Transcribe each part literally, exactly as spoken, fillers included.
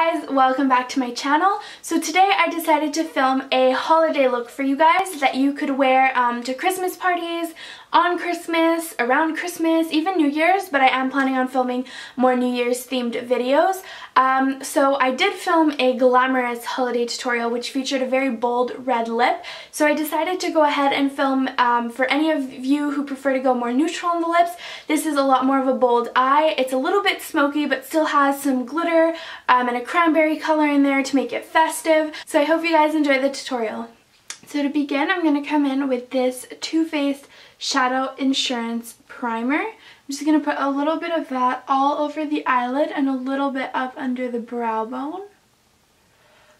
guys, welcome back to my channel. So today I decided to film a holiday look for you guys that you could wear um, to Christmas parties, on Christmas, around Christmas, even New Year's, but I am planning on filming more New Year's themed videos. Um, so I did film a glamorous holiday tutorial which featured a very bold red lip, so I decided to go ahead and film um, for any of you who prefer to go more neutral on the lips. This is a lot more of a bold eye. It's a little bit smoky but still has some glitter um, and a cranberry color in there to make it festive. So I hope you guys enjoy the tutorial. So to begin, I'm going to come in with this Too Faced Shadow Insurance Primer. I'm just going to put a little bit of that all over the eyelid and a little bit up under the brow bone.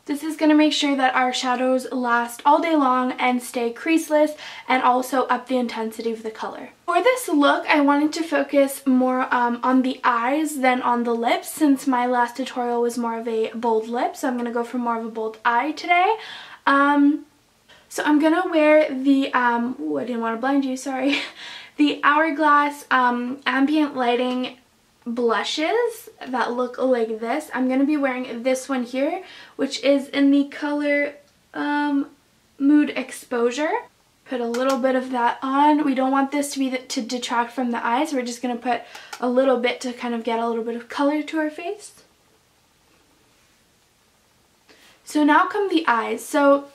This is going to make sure that our shadows last all day long and stay creaseless, and also up the intensity of the color. For this look, I wanted to focus more um, on the eyes than on the lips, since my last tutorial was more of a bold lip, so I'm going to go for more of a bold eye today. Um... So I'm going to wear the, um, ooh, I didn't want to blind you, sorry, the Hourglass um, Ambient Lighting Blushes that look like this. I'm going to be wearing this one here, which is in the color um, Mood Exposure. Put a little bit of that on. We don't want this to be the, to detract from the eyes. We're just going to put a little bit to kind of get a little bit of color to our face. So now come the eyes. So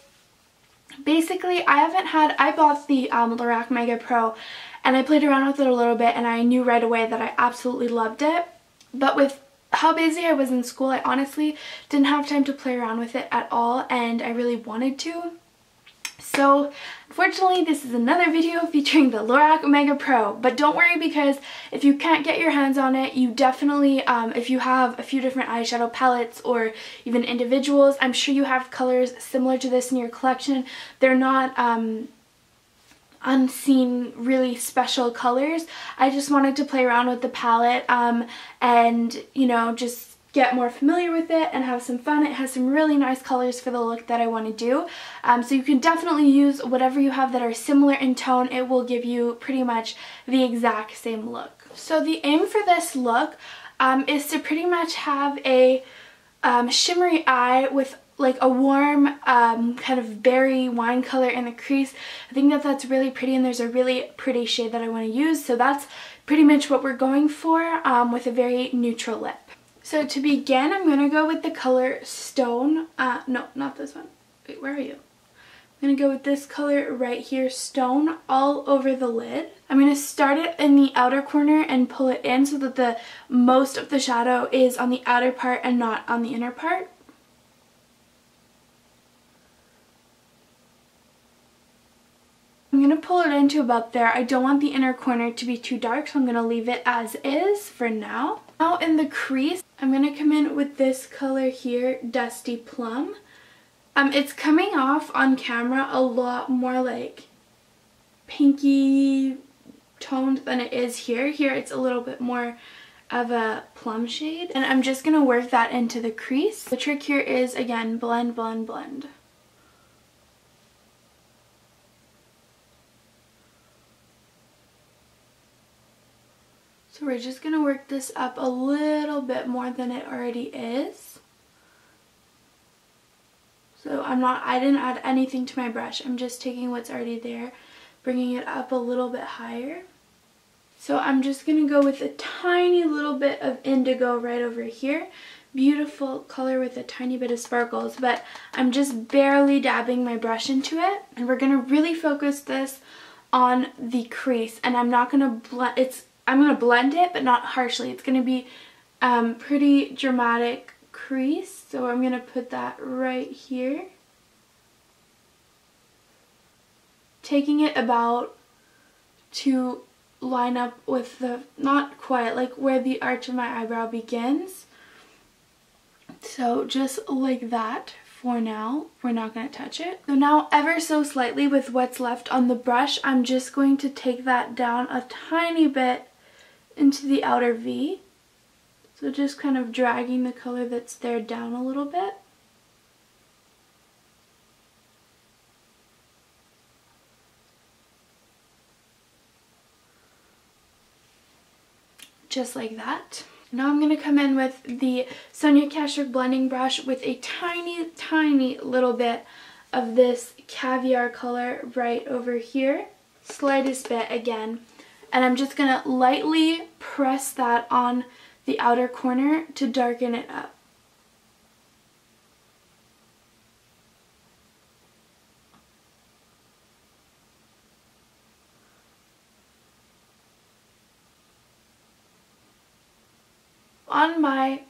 basically, I haven't had, I bought the um, LORAC Mega Pro and I played around with it a little bit, and I knew right away that I absolutely loved it. But with how busy I was in school, I honestly didn't have time to play around with it at all, and I really wanted to. So unfortunately, this is another video featuring the LORAC Mega Pro, but don't worry, because if you can't get your hands on it, you definitely, um, if you have a few different eyeshadow palettes or even individuals, I'm sure you have colors similar to this in your collection. They're not um, unseen, really special colors. I just wanted to play around with the palette um, and, you know, just get more familiar with it and have some fun. It has some really nice colors for the look that I want to do. Um, so you can definitely use whatever you have that are similar in tone. It will give you pretty much the exact same look. So the aim for this look um, is to pretty much have a um, shimmery eye with like a warm um, kind of berry wine color in the crease. I think that that's really pretty, and there's a really pretty shade that I want to use. So that's pretty much what we're going for um, with a very neutral lip. So to begin, I'm going to go with the color Stone. Uh, no, not this one. Wait, where are you? I'm going to go with this color right here, Stone, all over the lid. I'm going to start it in the outer corner and pull it in so that the most of the shadow is on the outer part and not on the inner part. I'm going to pull it into about there. I don't want the inner corner to be too dark, so I'm going to leave it as is for now. Now in the crease, I'm going to come in with this color here, Dusty Plum. Um, it's coming off on camera a lot more like pinky toned than it is here. Here it's a little bit more of a plum shade. And I'm just going to work that into the crease. The trick here is, again, blend, blend, blend. So we're just going to work this up a little bit more than it already is. So I'm not, I didn't add anything to my brush. I'm just taking what's already there, bringing it up a little bit higher. So I'm just going to go with a tiny little bit of indigo right over here. Beautiful color with a tiny bit of sparkles, but I'm just barely dabbing my brush into it. And we're going to really focus this on the crease, and I'm not going to blend, it's I'm going to blend it, but not harshly. It's going to be um, pretty dramatic crease, so I'm going to put that right here. Taking it about to line up with the, not quite, like where the arch of my eyebrow begins. So just like that. For now, we're not going to touch it. So now, ever so slightly with what's left on the brush, I'm just going to take that down a tiny bit into the outer V. So just kind of dragging the color that's there down a little bit. Just like that. Now I'm going to come in with the Sonia Kashuk blending brush with a tiny, tiny little bit of this caviar color right over here. Slightest bit again. And I'm just going to lightly press that on the outer corner to darken it up. On my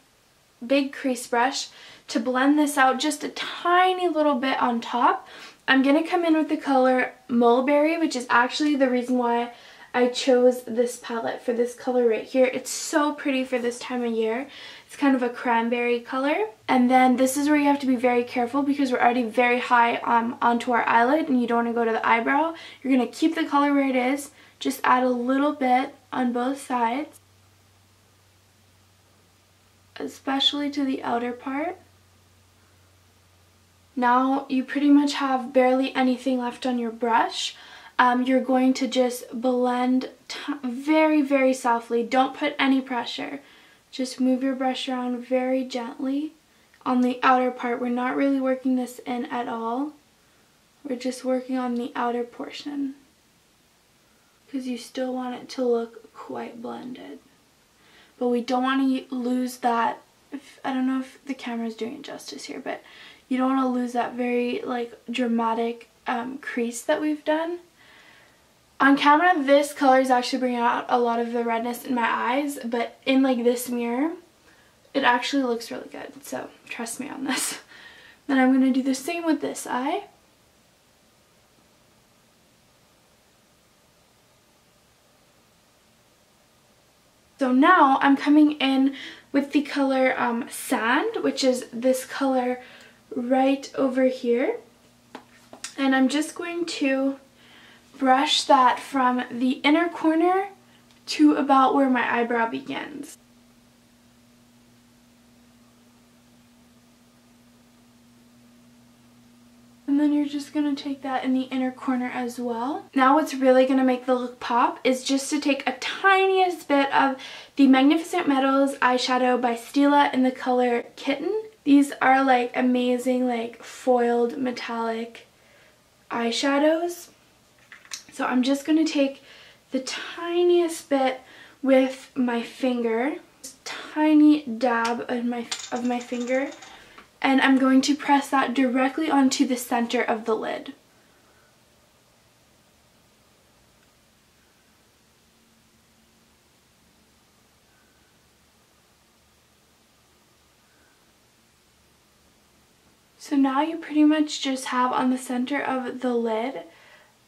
big crease brush to blend this out just a tiny little bit on top, I'm going to come in with the color Mulberry, which is actually the reason why I chose this palette for this color right here. It's so pretty for this time of year. It's kind of a cranberry color. And then this is where you have to be very careful because we're already very high um, onto our eyelid and you don't want to go to the eyebrow. You're going to keep the color where it is, just add a little bit on both sides, especially to the outer part. Now you pretty much have barely anything left on your brush. Um, you're going to just blend very, very softly. Don't put any pressure. Just move your brush around very gently on the outer part. We're not really working this in at all. We're just working on the outer portion because you still want it to look quite blended. But we don't want to lose that, if, I don't know if the camera's doing it justice here, but you don't want to lose that very like dramatic um, crease that we've done. On camera, this color is actually bringing out a lot of the redness in my eyes, but in like this mirror, it actually looks really good, so trust me on this. Then I'm going to do the same with this eye. So now I'm coming in with the color um, Sand, which is this color right over here. And I'm just going to brush that from the inner corner to about where my eyebrow begins. And then you're just going to take that in the inner corner as well. Now what's really going to make the look pop is just to take a tiniest bit of the Magnificent Metals eyeshadow by Stila in the color Kitten. These are like amazing like foiled metallic eyeshadows. So I'm just going to take the tiniest bit with my finger, tiny dab of my, of my finger. And I'm going to press that directly onto the center of the lid. So now you pretty much just have on the center of the lid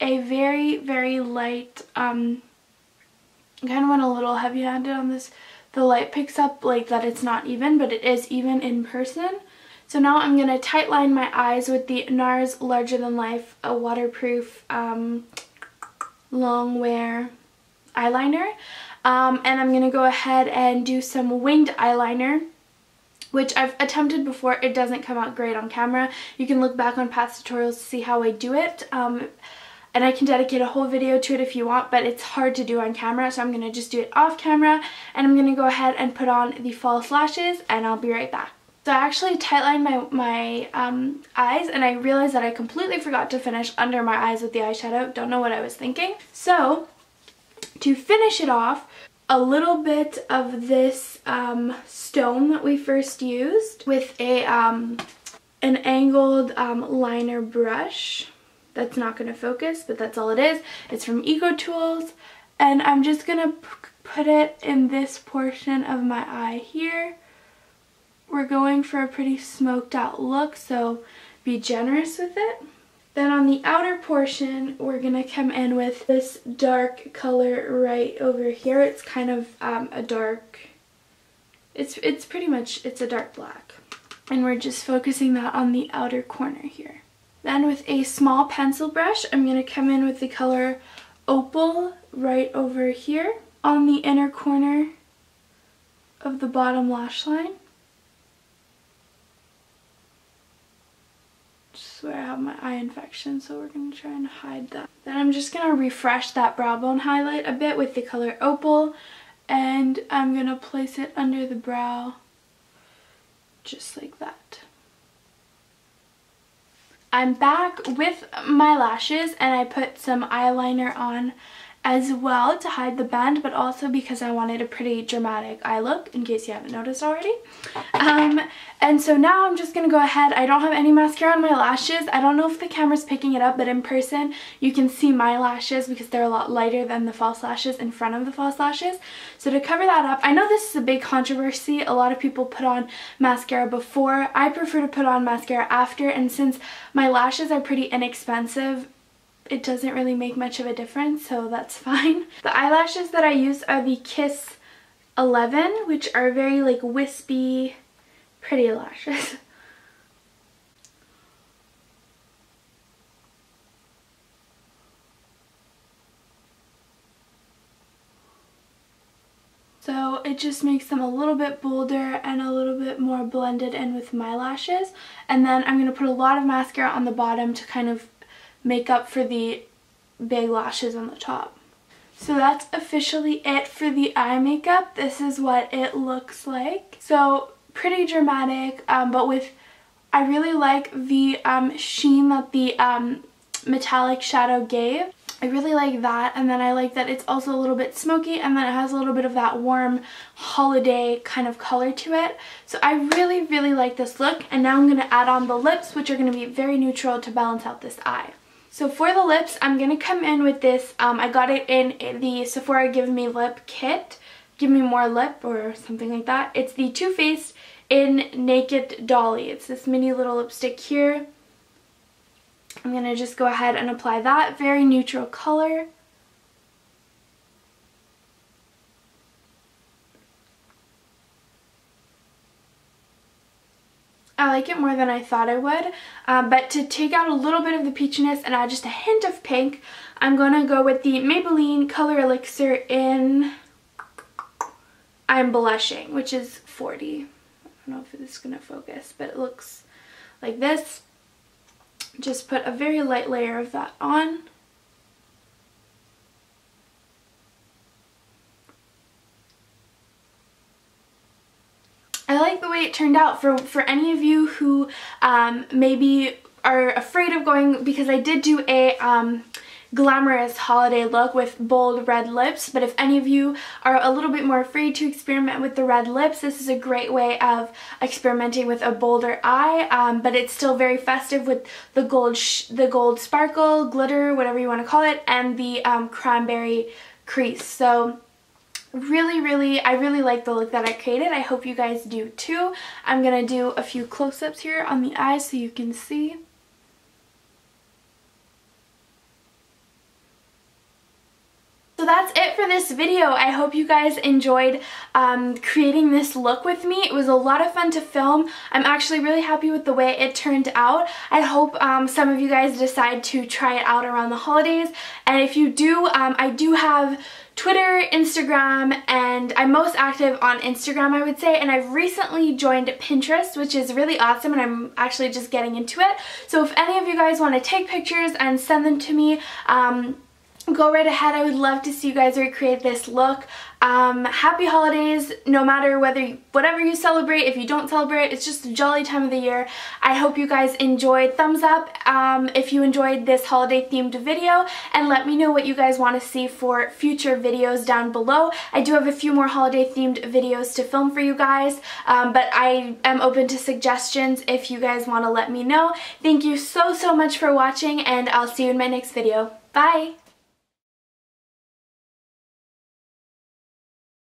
a very, very light, um, I kind of went a little heavy-handed on this. The light picks up like that it's not even, but it is even in person. So now I'm going to tightline my eyes with the NARS Larger Than Life a waterproof um, long wear eyeliner. Um, and I'm going to go ahead and do some winged eyeliner, which I've attempted before. It doesn't come out great on camera. You can look back on past tutorials to see how I do it. Um, and I can dedicate a whole video to it if you want, but it's hard to do on camera. So I'm going to just do it off camera. And I'm going to go ahead and put on the false lashes and I'll be right back. So I actually tightlined my, my um, eyes and I realized that I completely forgot to finish under my eyes with the eyeshadow. Don't know what I was thinking. So to finish it off, a little bit of this um, stone that we first used with a um, an angled um, liner brush. That's not going to focus, but that's all it is. It's from Ecotools. And I'm just going to put it in this portion of my eye here. We're going for a pretty smoked out look, so be generous with it. Then on the outer portion, we're going to come in with this dark color right over here. It's kind of um, a dark, it's, it's pretty much, it's a dark black. And we're just focusing that on the outer corner here. Then with a small pencil brush, I'm going to come in with the color Opal right over here on the inner corner of the bottom lash line. Where I have my eye infection, so we're going to try and hide that. Then I'm just going to refresh that brow bone highlight a bit with the color Opal and I'm going to place it under the brow just like that. I'm back with my lashes, and I put some eyeliner on as well to hide the band, but also because I wanted a pretty dramatic eye look, in case you haven't noticed already. Um, and so now I'm just going to go ahead. I don't have any mascara on my lashes. I don't know if the camera's picking it up, but in person you can see my lashes because they're a lot lighter than the false lashes in front of the false lashes. So to cover that up, I know this is a big controversy. A lot of people put on mascara before. I prefer to put on mascara after, and since my lashes are pretty inexpensive, it doesn't really make much of a difference, so that's fine. The eyelashes that I use are the KISS eleven, which are very like wispy, pretty lashes. So it just makes them a little bit bolder and a little bit more blended in with my lashes. And then I'm going to put a lot of mascara on the bottom to kind of make up for the big lashes on the top. So that's officially it for the eye makeup. This is what it looks like. So pretty dramatic, um, but with, I really like the um, sheen that the um, metallic shadow gave. I really like that, and then I like that it's also a little bit smoky, and then it has a little bit of that warm holiday kind of color to it. So I really, really like this look, and now I'm going to add on the lips, which are going to be very neutral to balance out this eye. So for the lips, I'm going to come in with this. Um, I got it in the Sephora Give Me Lip Kit, Give Me More Lip or something like that. It's the Too Faced in Naked Dolly. It's this mini little lipstick here. I'm going to just go ahead and apply that very neutral color. I like it more than I thought I would, um, but to take out a little bit of the peachiness and add just a hint of pink, I'm going to go with the Maybelline Color Elixir in I'm Blushing, which is forty. I don't know if this is going to focus, but it looks like this. Just put a very light layer of that on. I like the way it turned out. For, for any of you who um, maybe are afraid of going, because I did do a um, glamorous holiday look with bold red lips, but if any of you are a little bit more afraid to experiment with the red lips, this is a great way of experimenting with a bolder eye, um, but it's still very festive with the gold sh the gold sparkle, glitter, whatever you want to call it, and the um, cranberry crease. So really, really, I really like the look that I created. I hope you guys do too. I'm going to do a few close-ups here on the eyes so you can see. So that's it for this video. I hope you guys enjoyed um, creating this look with me. It was a lot of fun to film. I'm actually really happy with the way it turned out. I hope um, some of you guys decide to try it out around the holidays. And if you do, um, I do have Twitter, Instagram, and I'm most active on Instagram, I would say, and I've recently joined Pinterest, which is really awesome, and I'm actually just getting into it. So if any of you guys want to take pictures and send them to me, um, go right ahead. I would love to see you guys recreate this look. Um, happy holidays, no matter whether you, whatever you celebrate. If you don't celebrate, it's just a jolly time of the year. I hope you guys enjoyed. Thumbs up um, if you enjoyed this holiday themed video, and let me know what you guys want to see for future videos down below. I do have a few more holiday themed videos to film for you guys, um, but I am open to suggestions if you guys want to let me know. Thank you so, so much for watching, and I'll see you in my next video. Bye!